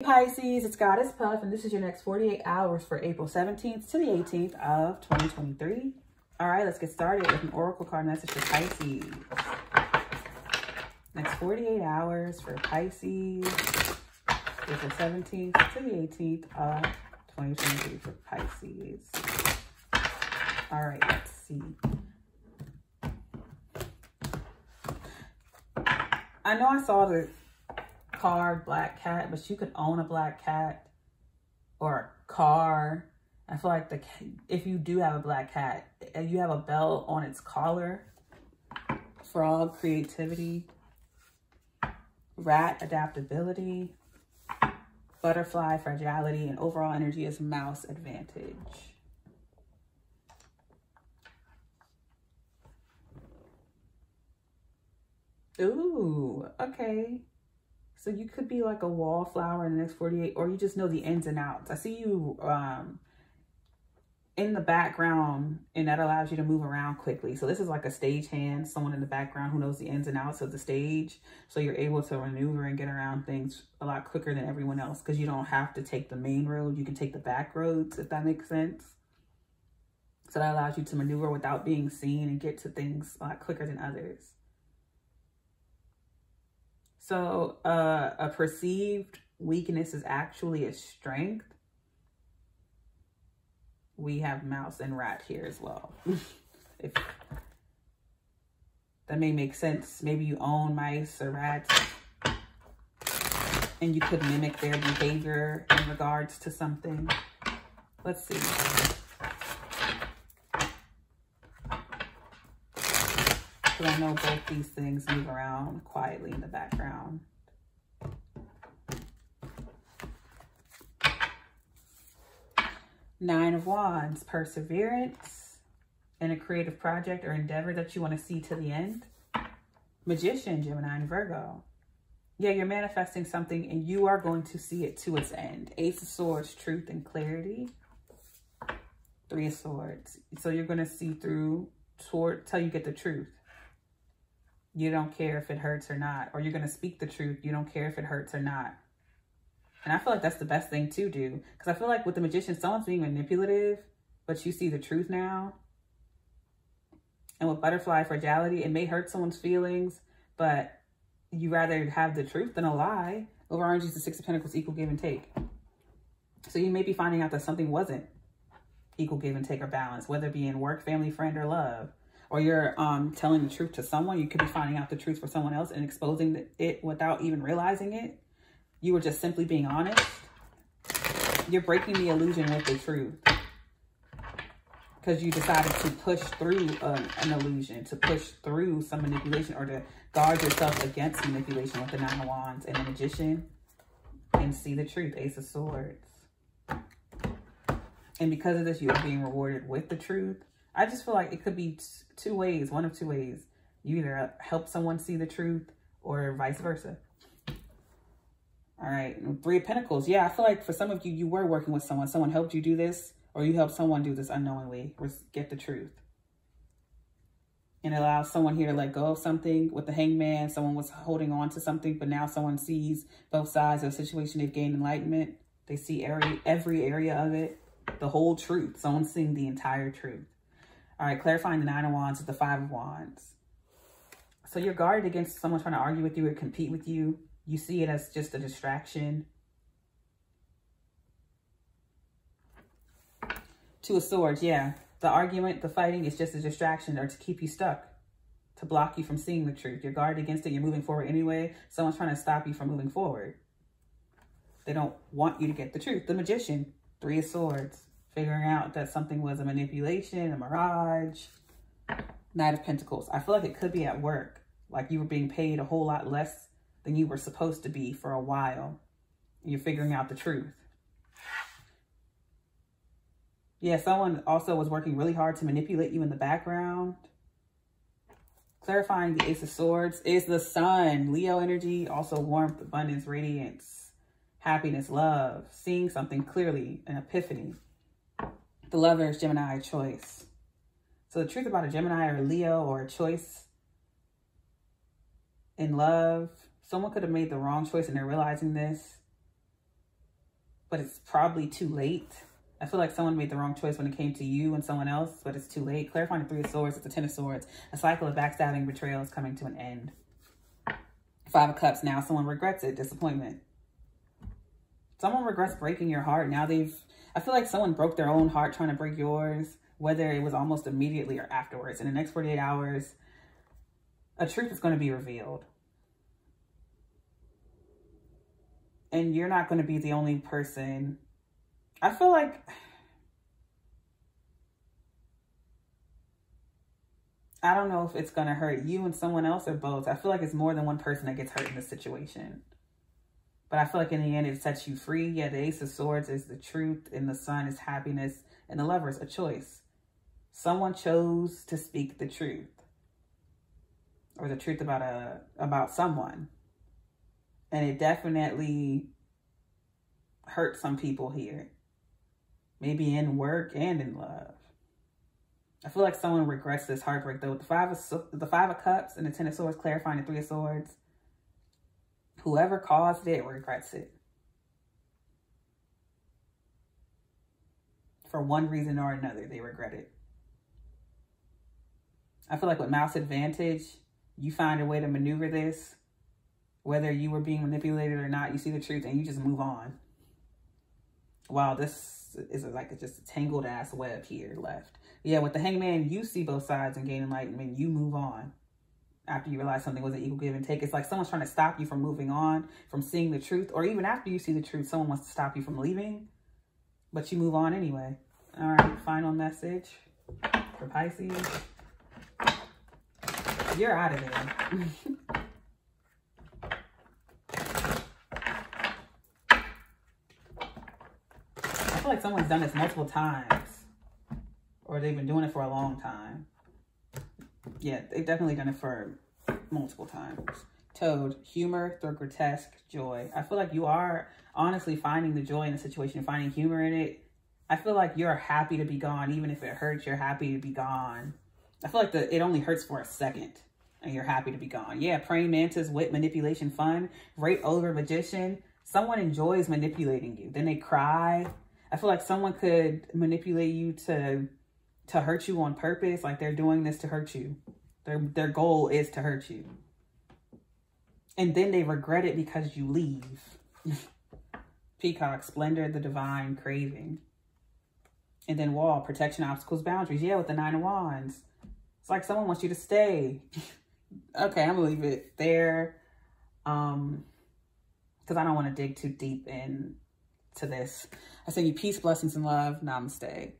Pisces, it's Goddess Puff, and this is your next 48 hours for April 17th to the 18th of 2023. All right, let's get started with an oracle card message for Pisces. Next 48 hours for Pisces, April 17th to the 18th of 2023 for Pisces. All right, let's see. I know I saw the card black cat, but you could own a black cat or a car. I feel like if you do have a black cat, you have a bell on its collar. Frog, creativity. Rat, adaptability. Butterfly, fragility. And overall energy is mouse, advantage. Ooh, okay. So you could be like a wallflower in the next 48, or you just know the ins and outs. I see you in the background, and that allows you to move around quickly. So this is like a stagehand, someone in the background who knows the ins and outs of the stage. So you're able to maneuver and get around things a lot quicker than everyone else because you don't have to take the main road. You can take the back roads, if that makes sense. So that allows you to maneuver without being seen and get to things a lot quicker than others. So a perceived weakness is actually a strength. We have mouse and rat here as well. If that may make sense. Maybe you own mice or rats and you could mimic their behavior in regards to something. Let's see. So I know both these things move around quietly in the background. Nine of Wands, perseverance in a creative project or endeavor that you want to see to the end. Magician, Gemini and Virgo. Yeah, you're manifesting something and you are going to see it to its end. Ace of Swords, truth and clarity. Three of Swords. So you're going to see through till you get the truth. You don't care if it hurts or not, or you're going to speak the truth. You don't care if it hurts or not. And I feel like that's the best thing to do, because I feel like with the Magician, someone's being manipulative, but you see the truth now. And with Butterfly, fragility, it may hurt someone's feelings, but you rather have the truth than a lie. Overall energy is the Six of Pentacles, equal give and take. So you may be finding out that something wasn't equal give and take or balance, whether it be in work, family, friend, or love. Or you're telling the truth to someone. You could be finding out the truth for someone else and exposing it without even realizing it. You were just simply being honest. You're breaking the illusion with the truth. Because you decided to push through an illusion, to push through some manipulation, or to guard yourself against manipulation with the Nine of Wands and the Magician. And see the truth, Ace of Swords. And because of this, you are being rewarded with the truth. I just feel like it could be two ways, one of two ways. You either help someone see the truth or vice versa. All right. Three of Pentacles. Yeah, I feel like for some of you, you were working with someone. Someone helped you do this, or you helped someone do this unknowingly. Get the truth. And it allows someone here to let go of something. With the Hangman, someone was holding on to something, but now someone sees both sides of a situation. They've gained enlightenment. They see every area of it, the whole truth. Someone's seeing the entire truth. All right, clarifying the Nine of Wands with the Five of Wands. So you're guarded against someone trying to argue with you or compete with you. You see it as just a distraction. Two of Swords, yeah. The argument, the fighting is just a distraction or to keep you stuck, to block you from seeing the truth. You're guarded against it. You're moving forward anyway. Someone's trying to stop you from moving forward. They don't want you to get the truth. The Magician, Three of Swords. Figuring out that something was a manipulation, a mirage. Knight of Pentacles. I feel like it could be at work. Like you were being paid a whole lot less than you were supposed to be for a while. And you're figuring out the truth. Yeah, someone also was working really hard to manipulate you in the background. Clarifying the Ace of Swords is the Sun. Leo energy, also warmth, abundance, radiance, happiness, love. Seeing something clearly, an epiphany. The Lover is Gemini, choice. So the truth about a Gemini or a Leo or a choice in love, someone could have made the wrong choice and they're realizing this. but it's probably too late. I feel like someone made the wrong choice when it came to you and someone else, but it's too late. Clarifying the 3 of Swords, it's the 10 of Swords. A cycle of backstabbing, betrayal is coming to an end. 5 of Cups, now someone regrets it, disappointment. Someone regrets breaking your heart. Now they've, I feel like someone broke their own heart trying to break yours, whether it was almost immediately or afterwards. In the next 48 hours, a truth is going to be revealed. And you're not going to be the only person. I feel like I don't know if it's going to hurt you and someone else or both. I feel like it's more than one person that gets hurt in this situation. But I feel like in the end, it sets you free. Yeah, the Ace of Swords is the truth, and the Sun is happiness, and the Lover is a choice. Someone chose to speak the truth, or the truth about someone. And it definitely hurt some people here. Maybe in work and in love. I feel like someone regrets this heartbreak though. The five of cups and the 10 of Swords, clarifying the 3 of Swords. Whoever caused it regrets it. For one reason or another, they regret it. I feel like with mouse advantage, you find a way to maneuver this. Whether you were being manipulated or not, you see the truth and you just move on. Wow, this is like just a tangled ass web here left. Yeah, with the Hangman, you see both sides and gain enlightenment. You move on after you realize something wasn't equal give and take. It's like someone's trying to stop you from moving on, from seeing the truth. Or even after you see the truth, someone wants to stop you from leaving. But you move on anyway. All right, final message for Pisces. You're out of there. I feel like someone's done this multiple times, or they've been doing it for a long time. Yeah, they've definitely done it for multiple times. Toad, humor through grotesque joy. I feel like you are honestly finding the joy in a situation, finding humor in it. I feel like you're happy to be gone. Even if it hurts, you're happy to be gone. I feel like it only hurts for a second and you're happy to be gone. Yeah, praying mantis, wit, manipulation, fun, great over magician. Someone enjoys manipulating you. Then they cry. I feel like someone could manipulate you to hurt you on purpose. Like they're doing this to hurt you. Their goal is to hurt you. And then they regret it because you leave. Peacock, splendor, the divine, craving. And then wall, protection, obstacles, boundaries. Yeah, with the 9 of Wands. It's like someone wants you to stay. Okay, I'm going to leave it there. Because I don't want to dig too deep in to this. I send you peace, blessings, and love. Namaste.